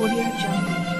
AudioJungle.